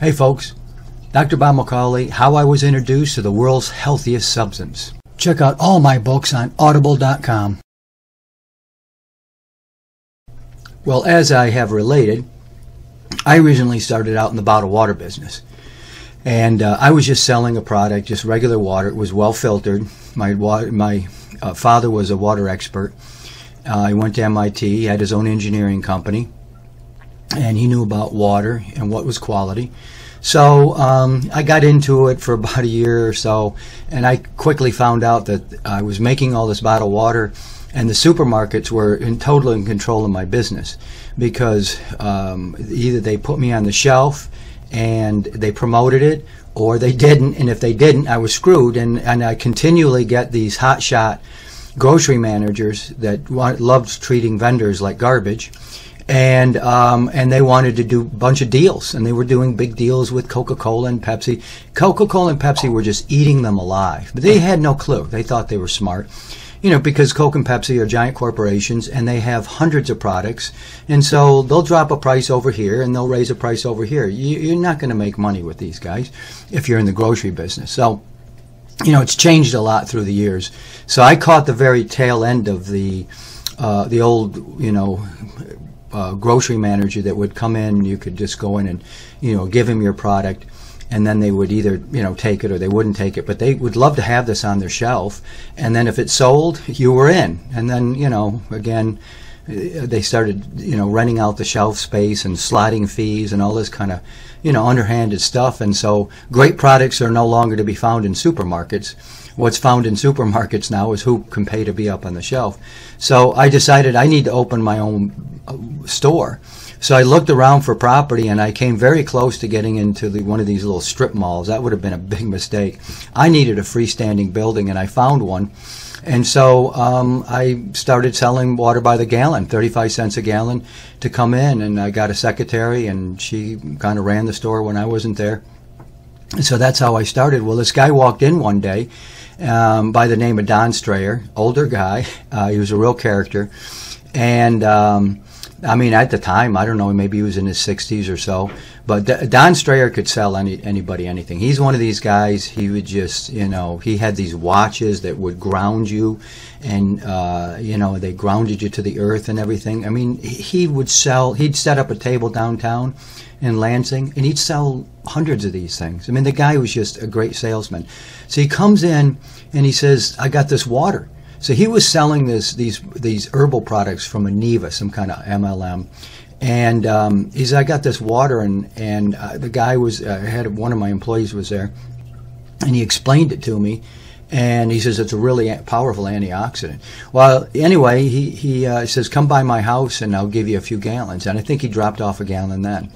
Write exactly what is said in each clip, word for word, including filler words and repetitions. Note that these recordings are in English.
Hey folks, Doctor Bob McCauley, how I was introduced to the world's healthiest substance. Check out all my books on audible dot com. Well, as I have related, I originally started out in the bottled water business. And uh, I was just selling a product, just regular water. It was well filtered. My, water, my uh, father was a water expert. Uh, he went to M I T, he had his own engineering company. And he knew about water and what was quality. So um, I got into it for about a year or so, and I quickly found out that I was making all this bottled water, and the supermarkets were in total in control of my business, because um, either they put me on the shelf and they promoted it, or they didn't, and if they didn't, I was screwed. And, and I continually get these hotshot grocery managers that want, loved treating vendors like garbage. And um, and they wanted to do a bunch of deals, and they were doing big deals with Coca-Cola and Pepsi. Coca-Cola and Pepsi were just eating them alive, but they had no clue. They thought they were smart, you know, because Coke and Pepsi are giant corporations, and they have hundreds of products, and so they'll drop a price over here, and they'll raise a price over here. You, you're not going to make money with these guys if you're in the grocery business. So, you know, it's changed a lot through the years. So I caught the very tail end of the uh, the old, you know, Uh, grocery manager that would come in. You could just go in and, you know, give him your product, and then they would either, you know, take it or they wouldn't take it, but they would love to have this on their shelf, and then if it sold, you were in. And then, you know, again, they started, you know, renting out the shelf space and slotting fees and all this kind of, you know, underhanded stuff. And so great products are no longer to be found in supermarkets. What's found in supermarkets now is who can pay to be up on the shelf. So I decided I need to open my own store. So I looked around for property, and I came very close to getting into the, one of these little strip malls. That would have been a big mistake. I needed a freestanding building, and I found one. And so um, I started selling water by the gallon, thirty-five cents a gallon, to come in. And I got a secretary, and she kind of ran the store when I wasn't there. And so that's how I started. Well, this guy walked in one day um, by the name of Don Strayer, older guy. Uh, he was a real character. And um, I mean, at the time, I don't know, maybe he was in his sixties or so. But D Don Strayer could sell any, anybody anything. He's one of these guys, he would just, you know, he had these watches that would ground you. And, uh, you know, they grounded you to the earth and everything. I mean, he would sell, he'd set up a table downtown in Lansing, and he'd sell hundreds of these things. I mean, the guy was just a great salesman. So he comes in, and he says, I got this water. So he was selling this, these these herbal products from Aneva, some kind of M L M, and um, he said, I got this water, and and uh, the guy was uh, had one of my employees was there, and he explained it to me, and he says it's a really powerful antioxidant. Well, anyway, he he uh, says come by my house and I'll give you a few gallons, and I think he dropped off a gallon then,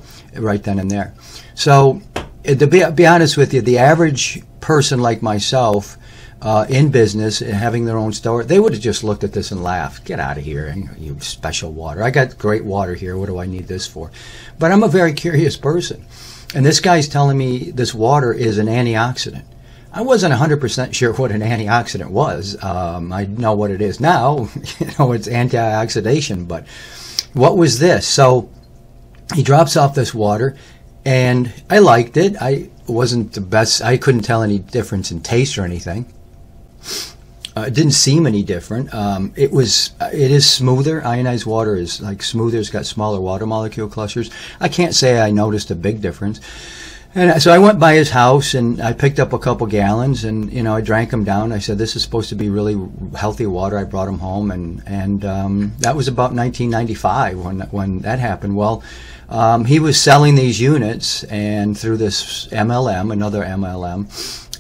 right then and there. So to be, be honest with you, the average person like myself, Uh, in business and having their own store, they would have just looked at this and laughed. Get out of here, you special water. I got great water here. What do I need this for? But I'm a very curious person. And this guy's telling me this water is an antioxidant. I wasn't one hundred percent sure what an antioxidant was. Um, I know what it is now. You know, it's antioxidation. But what was this? So he drops off this water, and I liked it. I wasn't the best. I couldn't tell any difference in taste or anything. Uh, it didn't seem any different. Um, it was. It is smoother. Ionized water is like smoother. It's got smaller water molecule clusters. I can't say I noticed a big difference. And so I went by his house, and I picked up a couple gallons, and you know I drank them down. I said, "This is supposed to be really healthy water." I brought them home, and and um, that was about nineteen ninety-five when when that happened. Well, um, he was selling these units, and through this M L M, another M L M.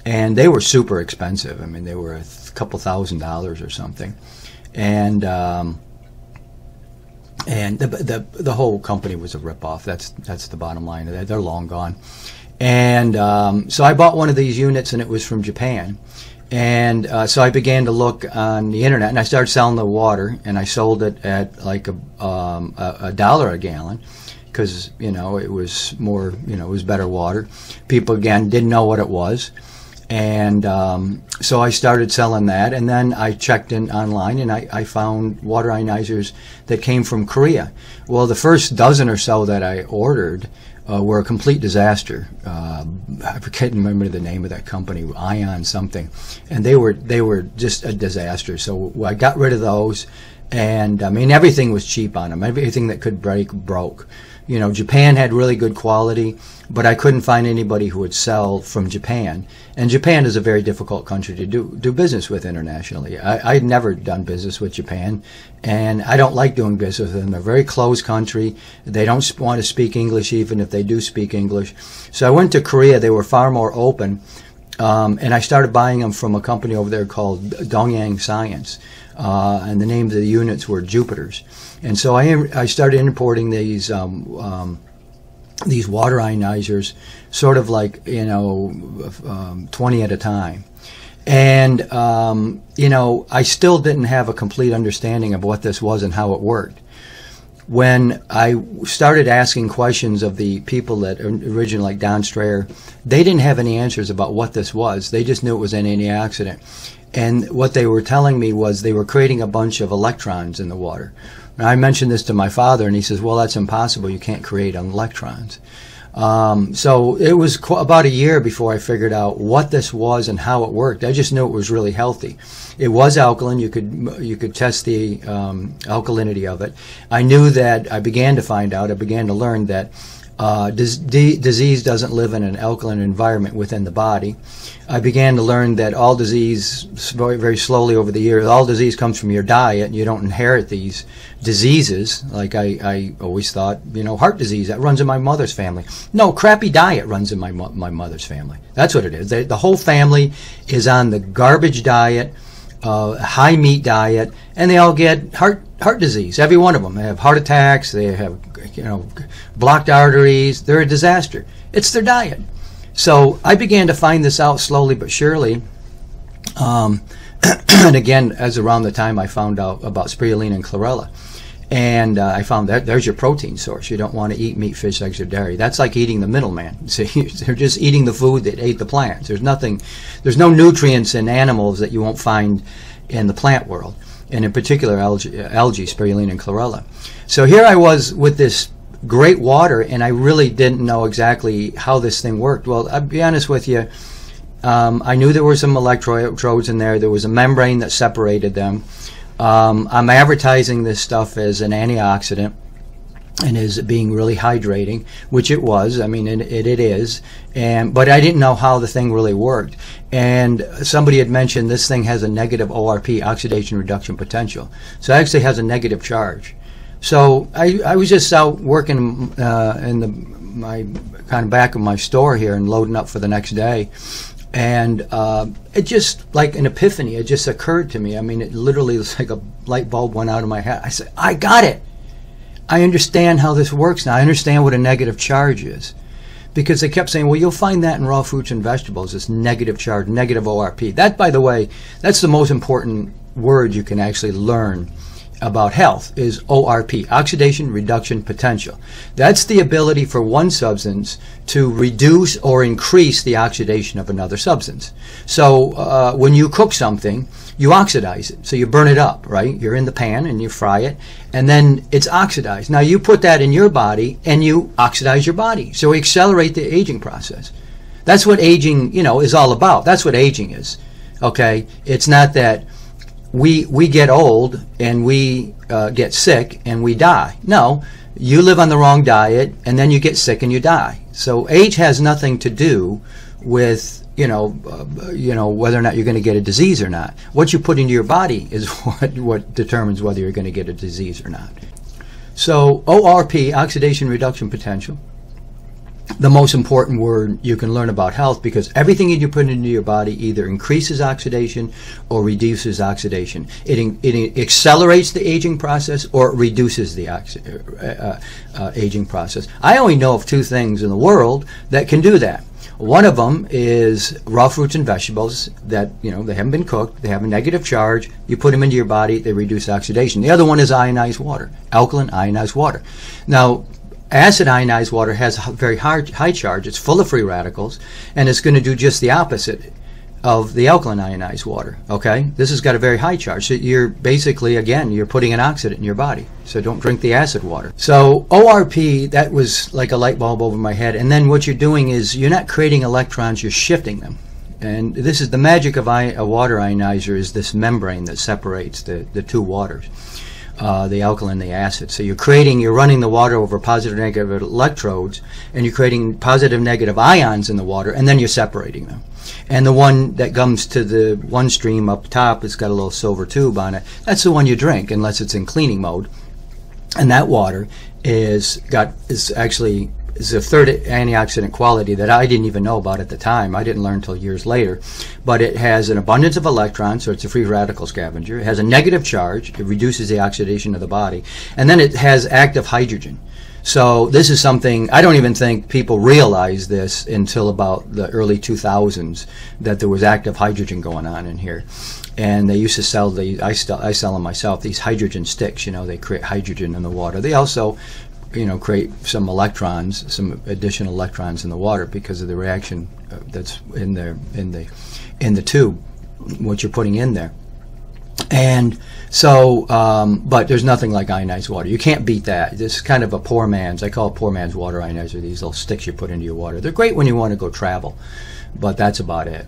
And they were super expensive. I mean, they were a couple thousand dollars or something. And um, and the, the the whole company was a ripoff. That's that's the bottom line. They're long gone. And um, so I bought one of these units, and it was from Japan. And uh, so I began to look on the internet, and I started selling the water, and I sold it at like a um, a, a dollar a gallon. Because you know it was more, you know it was better water. People again didn't know what it was. And um, so I started selling that, and then I checked in online, and I, I found water ionizers that came from Korea. Well, the first dozen or so that I ordered uh, were a complete disaster. Uh, I can't remember the name of that company, Ion something, and they were they were just a disaster. So I got rid of those, and I mean everything was cheap on them. Everything that could break broke. You know, Japan had really good quality, but I couldn't find anybody who would sell from Japan. And Japan is a very difficult country to do, do business with internationally. I, I'd never done business with Japan, and I don't like doing business with them. They're a very closed country. They don't want to speak English, even if they do speak English. So I went to Korea. They were far more open, um, and I started buying them from a company over there called Dongyang Science. Uh, and the names of the units were Jupiters, and so I I started importing these um, um, these water ionizers, sort of like you know um, twenty at a time, and um, you know I still didn't have a complete understanding of what this was and how it worked. When I started asking questions of the people that originally, like Don Strayer, they didn't have any answers about what this was. They just knew it was an antioxidant. And what they were telling me was they were creating a bunch of electrons in the water. Now, I mentioned this to my father, and he says, well, that's impossible. You can't create electrons. Um, so it was qu about a year before I figured out what this was and how it worked. I just knew it was really healthy. It was alkaline. You could you could test the um, alkalinity of it. I knew that. I began to find out. I began to learn that uh, dis disease doesn't live in an alkaline environment within the body. I began to learn that all disease, very, very slowly over the years, all disease comes from your diet. And you don't inherit these diseases, like I, I always thought, you know, heart disease, that runs in my mother's family. No, crappy diet runs in my, my mother's family. That's what it is. They, the whole family is on the garbage diet, uh, high meat diet, and they all get heart heart disease. Every one of them. They have heart attacks. They have, you know, blocked arteries. They're a disaster. It's their diet. So I began to find this out slowly but surely, um, and again, as around the time I found out about spirulina and chlorella, and uh, I found that there's your protein source. You don't want to eat meat, fish, eggs, or dairy. That's like eating the middleman. See, they're just eating the food that ate the plants. There's nothing, there's no nutrients in animals that you won't find in the plant world, and in particular algae, algae spirulina and chlorella. So here I was with this great water, and I really didn't know exactly how this thing worked. Well, I'll be honest with you, um, I knew there were some electrodes in there. There was a membrane that separated them. Um, I'm advertising this stuff as an antioxidant and as being really hydrating, which it was. I mean, it, it, it is. And but I didn't know how the thing really worked. And somebody had mentioned this thing has a negative O R P, oxidation reduction potential. So it actually has a negative charge. So I, I was just out working uh, in the my kind of back of my store here and loading up for the next day, and uh, it just like an epiphany. It just occurred to me. I mean, it literally was like a light bulb went out of my head. I said, I got it. I understand how this works now. I understand what a negative charge is, because they kept saying, well, you'll find that in raw fruits and vegetables. This negative charge, negative O R P. That, by the way, that's the most important word you can actually learn about health is O R P, oxidation reduction potential. That's the ability for one substance to reduce or increase the oxidation of another substance. So uh, when you cook something, you oxidize it. So you burn it up, right? You're in the pan and you fry it, and then it's oxidized. Now you put that in your body and you oxidize your body. So we accelerate the aging process. That's what aging, you know, is all about. That's what aging is, okay? It's not that We, we get old and we uh, get sick and we die. No, you live on the wrong diet and then you get sick and you die. So age has nothing to do with, you know, uh, you know whether or not you're going to get a disease or not. What you put into your body is what, what determines whether you're going to get a disease or not. So O R P, oxidation reduction potential, the most important word you can learn about health, because everything that you put into your body either increases oxidation or reduces oxidation. It, in, it accelerates the aging process or it reduces the oxi uh, uh, aging process. I only know of two things in the world that can do that. One of them is raw fruits and vegetables that, you know, they haven't been cooked, they have a negative charge, you put them into your body, they reduce oxidation. The other one is ionized water, alkaline ionized water. Now, acid ionized water has a very high, high charge. It's full of free radicals, and it's going to do just the opposite. of the alkaline ionized water, okay? This has got a very high charge. So you're basically, again, you're putting an oxidant in your body. So don't drink the acid water. So O R P, that was like a light bulb over my head. And then what you're doing is you're not creating electrons, you're shifting them. And this is the magic of ion, a water ionizer, is this membrane that separates the, the two waters, uh, the alkaline and the acid. So you're creating, you're running the water over positive and negative electrodes, and you're creating positive and negative ions in the water, and then you're separating them. And the one that comes to the one stream up top, it's got a little silver tube on it, that's the one you drink unless it's in cleaning mode. And that water is got is actually is a third antioxidant quality that I didn't even know about at the time. I didn't learn until years later. But it has an abundance of electrons, so it's a free radical scavenger. It has a negative charge. It reduces the oxidation of the body. And then it has active hydrogen. So this is something, I don't even think people realized this until about the early two thousands, that there was active hydrogen going on in here. And they used to sell the, I, st I sell them myself, these hydrogen sticks, you know, they create hydrogen in the water. They also, you know, create some electrons, some additional electrons in the water because of the reaction that's in the in the in the tube, what you're putting in there. And so, um, but there's nothing like ionized water. You can't beat that. This is kind of a poor man's. I call it poor man's water ionizer. These little sticks you put into your water. They're great when you want to go travel, but that's about it.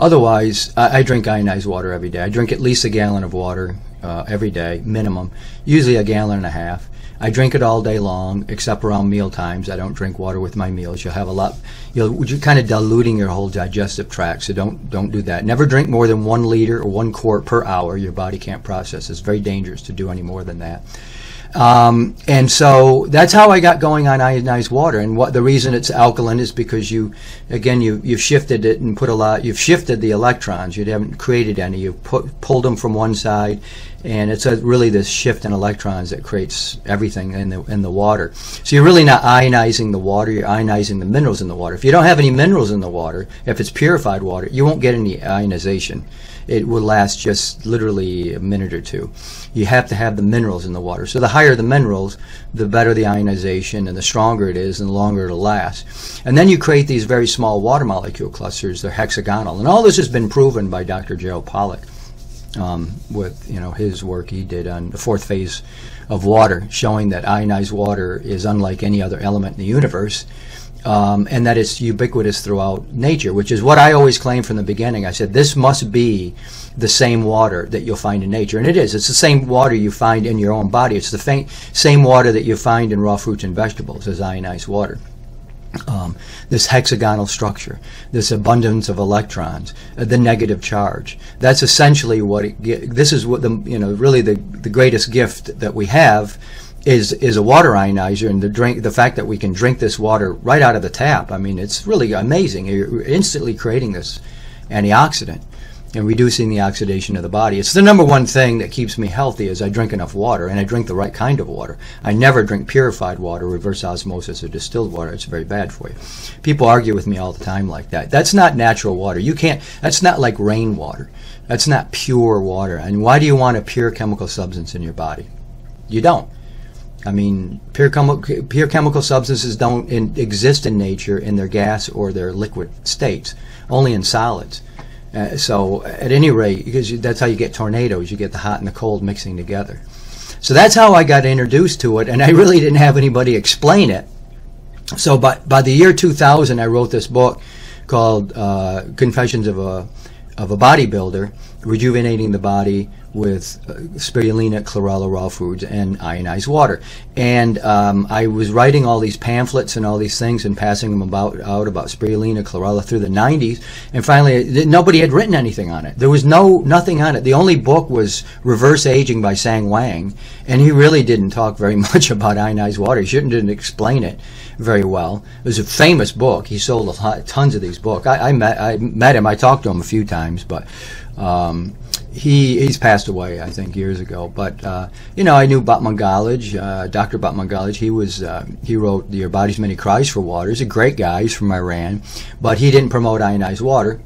Otherwise, I, I drink ionized water every day. I drink at least a gallon of water uh, every day, minimum. Usually a gallon and a half. I drink it all day long, except around meal times. I don't drink water with my meals. You'll have a lot. You'll you're kind of diluting your whole digestive tract, so don't don't do that. Never drink more than one liter or one quart per hour. Your body can't process. It's very dangerous to do any more than that. Um, and so that's how I got going on ionized water. And what the reason it's alkaline is because you, again, you you've shifted it and put a lot. You've shifted the electrons. You haven't created any. You've put, pulled them from one side. And it's a, really this shift in electrons that creates everything in the, in the water. So you're really not ionizing the water, you're ionizing the minerals in the water. If you don't have any minerals in the water, if it's purified water, you won't get any ionization. It will last just literally a minute or two. You have to have the minerals in the water. So the higher the minerals, the better the ionization, and the stronger it is, and the longer it'll last. And then you create these very small water molecule clusters. They're hexagonal. And all this has been proven by Doctor Gerald Pollack. Um, with you know his work he did on the fourth phase of water, showing that ionized water is unlike any other element in the universe, um, and that it's ubiquitous throughout nature, which is what I always claimed from the beginning. I said this must be the same water that you'll find in nature, and it is. It's the same water you find in your own body. It's the same water that you find in raw fruits and vegetables as ionized water. Um, this hexagonal structure, this abundance of electrons, uh, the negative charge. That's essentially what it, this is what the, you know, really the, the greatest gift that we have is, is a water ionizer, and the drink, the fact that we can drink this water right out of the tap. I mean, it's really amazing. You're instantly creating this antioxidant and reducing the oxidation of the body. It's the number one thing that keeps me healthy is I drink enough water, and I drink the right kind of water. I never drink purified water, reverse osmosis, or distilled water. It's very bad for you. People argue with me all the time like that. That's not natural water. You can't, that's not like rainwater. That's not pure water. And why do you want a pure chemical substance in your body? You don't. I mean, pure, chemi pure chemical substances don't in, exist in nature in their gas or their liquid states, only in solids. Uh, so at any rate, because you, that's how you get tornadoes. You get the hot and the cold mixing together. So that's how I got introduced to it, and I really didn't have anybody explain it. So by, by the year two thousand, I wrote this book called uh, Confessions of a, of a Bodybuilder, Rejuvenating the Body with uh, Spirulina, Chlorella, Raw Foods, and Ionized Water. And um, I was writing all these pamphlets and all these things and passing them about, out about Spirulina, Chlorella through the nineties. And finally, nobody had written anything on it. There was no nothing on it. The only book was Reverse Aging by Sang Wang, and he really didn't talk very much about ionized water. He shouldn't didn't explain it very well. It was a famous book. He sold a lot, tons of these books. I, I, met, I met him. I talked to him a few times, but... Um, he he's passed away, I think, years ago. But uh, you know, I knew Batmangalaj, uh, Doctor Bob McCauley. He was uh, he wrote Your Body's Many Cries for Water. He's a great guy. He's from Iran, but he didn't promote ionized water.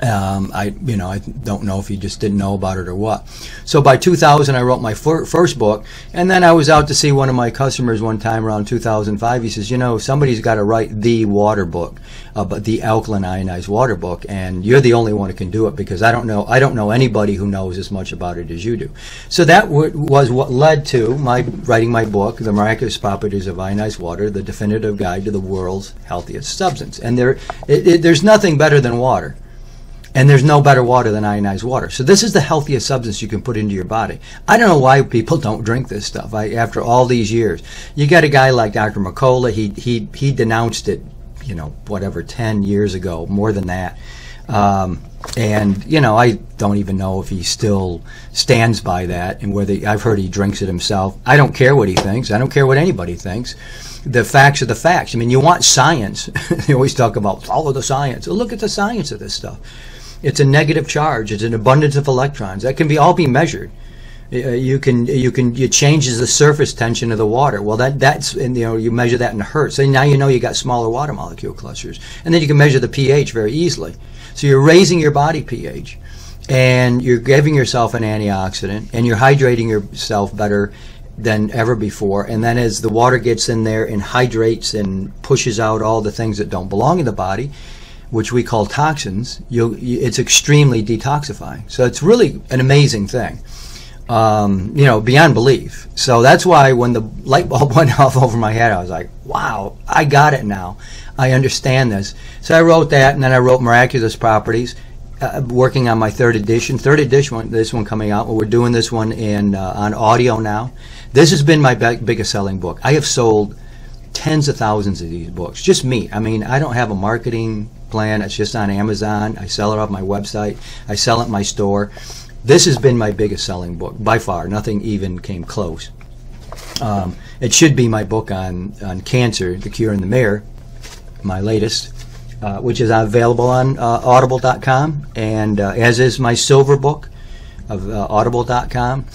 Um, I, you know, I don't know if he just didn't know about it or what. So by two thousand, I wrote my fir first book, and then I was out to see one of my customers one time around two thousand five. He says, you know, somebody's got to write the water book, uh, but the alkaline ionized water book, and you're the only one who can do it because I don't know, I don't know anybody who knows as much about it as you do. So that w was what led to my writing my book, The Miraculous Properties of Ionized Water, The Definitive Guide to the World's Healthiest Substance. And there, it, it, there's nothing better than water. And there's no better water than ionized water. So this is the healthiest substance you can put into your body. I don't know why people don't drink this stuff. I, after all these years, you got a guy like Doctor McCullough. He he he denounced it, you know, whatever ten years ago, more than that. Um, and you know, I don't even know if he still stands by that, and whether I've heard he drinks it himself. I don't care what he thinks. I don't care what anybody thinks. The facts are the facts. I mean, you want science. They always talk about follow the science. Well, look at the science of this stuff. It's a negative charge. It's an abundance of electrons. That can be all be measured. You can you can it changes the surface tension of the water. Well, that that's and you know you measure that in hertz. So now you know you got smaller water molecule clusters, and then you can measure the pH very easily. So you're raising your body pH, and you're giving yourself an antioxidant, and you're hydrating yourself better than ever before. And then as the water gets in there and hydrates and pushes out all the things that don't belong in the body, which we call toxins, you, it's extremely detoxifying. So it's really an amazing thing, um, you know, beyond belief. So that's why when the light bulb went off over my head, I was like, wow, I got it now. I understand this. So I wrote that, and then I wrote Miraculous Properties, uh, working on my third edition. Third edition, this one coming out. Well, we're doing this one in uh, on audio now. This has been my biggest selling book. I have sold tens of thousands of these books, just me. I mean, I don't have a marketing plan. It's just on Amazon. I sell it off my website. I sell it in my store. This has been my biggest selling book by far. Nothing even came close. Um, it should be my book on, on cancer, The Cure in the Mirror, my latest, uh, which is available on uh, audible dot com, and uh, as is my Silver book of uh, audible dot com.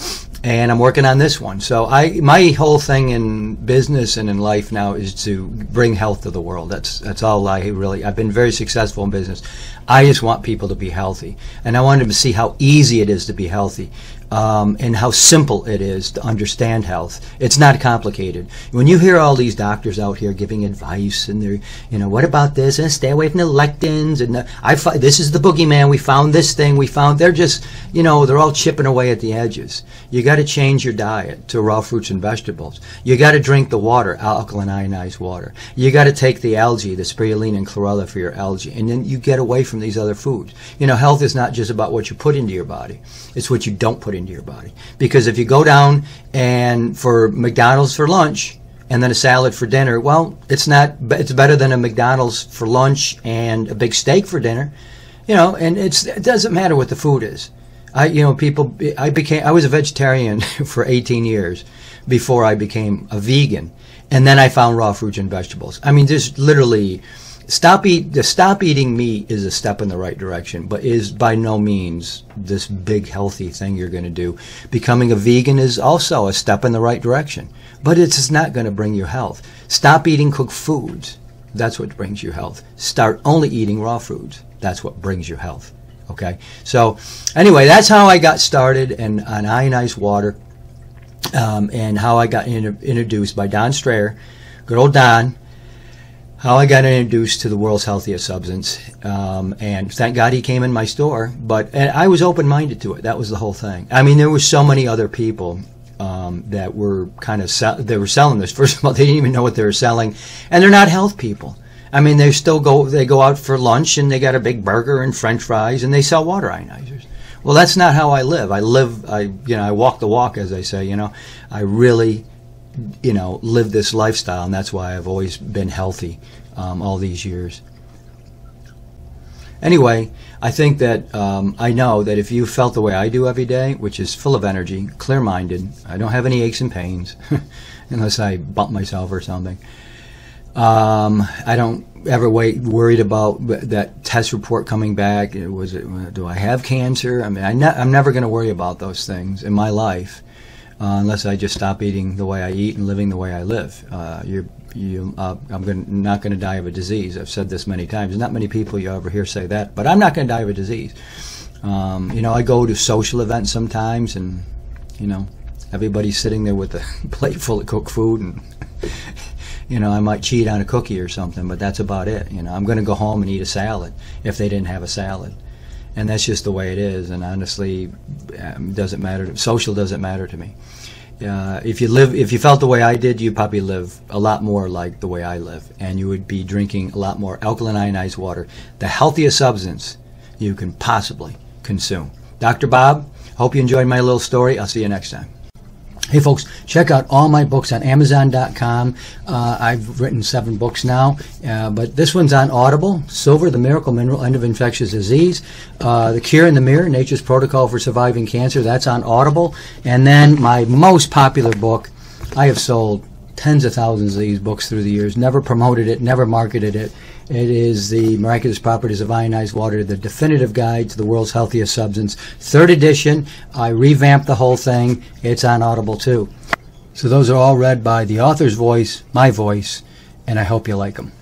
And I'm working on this one. So I, my whole thing in business and in life now is to bring health to the world. That's that's all I really. I've been very successful in business. I just want people to be healthy, and I want them to see how easy it is to be healthy, um, and how simple it is to understand health. It's not complicated. When you hear all these doctors out here giving advice, and they're, you know, what about this? And stay away from the lectins. And the, I, this is the boogeyman. We found this thing. We found. They're just, you know, they're all chipping away at the edges. You got. Got to change your diet to raw fruits and vegetables. You got to drink the water, alkaline ionized water. You got to take the algae, the spirulina and chlorella for your algae, and then you get away from these other foods. You know, health is not just about what you put into your body; it's what you don't put into your body. Because if you go down and for McDonald's for lunch and then a salad for dinner, well, it's not. It's better than a McDonald's for lunch and a big steak for dinner. You know, and it's it doesn't matter what the food is. I, you know, people, I became, I was a vegetarian for eighteen years before I became a vegan. And then I found raw fruits and vegetables. I mean, just literally stop eat, the stop eating meat is a step in the right direction, but is by no means this big healthy thing you're going to do. Becoming a vegan is also a step in the right direction, but it's not going to bring you health. Stop eating cooked foods. That's what brings you health. Start only eating raw foods. That's what brings you health. Okay, so anyway, that's how I got started in, on ionized water, um, and how I got in, introduced by Don Strayer, good old Don, how I got introduced to the world's healthiest substance. Um, and thank God he came in my store, but and I was open-minded to it. That was the whole thing. I mean, there were so many other people um, that were kind of, they were selling this. First of all, they didn't even know what they were selling, and they're not health people. I mean, they still go, they go out for lunch and they got a big burger and french fries and they sell water ionizers. Well, that's not how I live. I live, I, you know, I walk the walk, as they say, you know, I really, you know, live this lifestyle, and that's why I've always been healthy um, all these years. Anyway, I think that um, I know that if you felt the way I do every day, which is full of energy, clear-minded, I don't have any aches and pains unless I bump myself or something. Um, I don't ever wait worried about that test report coming back. It was it, do I have cancer? I mean, I ne I'm never going to worry about those things in my life. uh, unless I just stop eating the way I eat and living the way I live. Uh, you're, you, uh, I'm gonna, not going to die of a disease. I've said this many times. There's not many people you ever hear say that, but I'm not going to die of a disease. Um, you know, I go to social events sometimes, and, you know, everybody's sitting there with a plate full of cooked food, and, you know, I might cheat on a cookie or something, but that's about it. You know, I'm going to go home and eat a salad if they didn't have a salad. And that's just the way it is, and honestly, um, doesn't matter. To, social doesn't matter to me. Uh, if you live, if you felt the way I did, you'd probably live a lot more like the way I live, and you would be drinking a lot more alkaline ionized water, the healthiest substance you can possibly consume. Doctor Bob, hope you enjoyed my little story. I'll see you next time. Hey folks, check out all my books on Amazon dot com. Uh, I've written seven books now, uh, but this one's on Audible. Silver, the Miracle Mineral, End of Infectious Disease. Uh, the Cure in the Mirror, Nature's Protocol for Surviving Cancer. That's on Audible. And then my most popular book, I have sold tens of thousands of these books through the years, never promoted it, never marketed it. It is The Miraculous Properties of Ionized Water, The Definitive Guide to the World's Healthiest Substance. Third edition, I revamped the whole thing. It's on Audible too. So those are all read by the author's voice, my voice, and I hope you like them.